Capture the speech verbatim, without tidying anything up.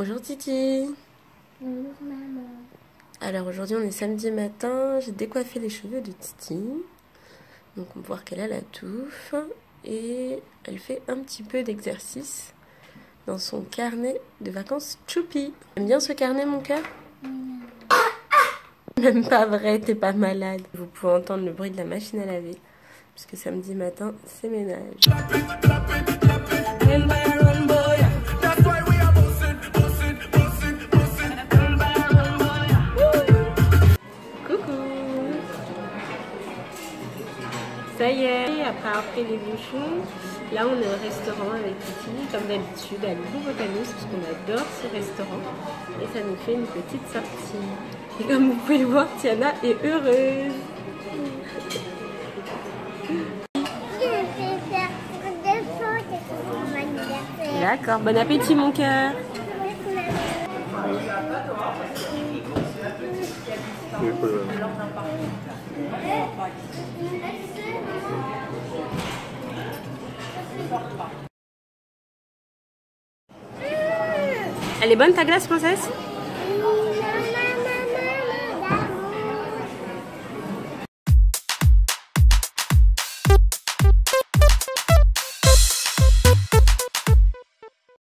Bonjour Titi. Bonjour maman. Alors aujourd'hui on est samedi matin, j'ai décoiffé les cheveux de Titi. Donc on peut voir qu'elle a la touffe et elle fait un petit peu d'exercice dans son carnet de vacances Choupi. T'aimes bien ce carnet mon cœur? Mmh. Même pas vrai, t'es pas malade. Vous pouvez entendre le bruit de la machine à laver puisque samedi matin c'est ménage. Ça y est, après avoir pris les bouchons, là on est au restaurant avec Titi, comme d'habitude, à Louvain-Botanus, parce qu'on adore ce restaurant, et ça nous fait une petite sortie. Et comme vous pouvez le voir, Tiana est heureuse. Je vais faire deux photos pour mon anniversaire. D'accord, bon appétit mon cœur. Elle est bonne ta glace, princesse ?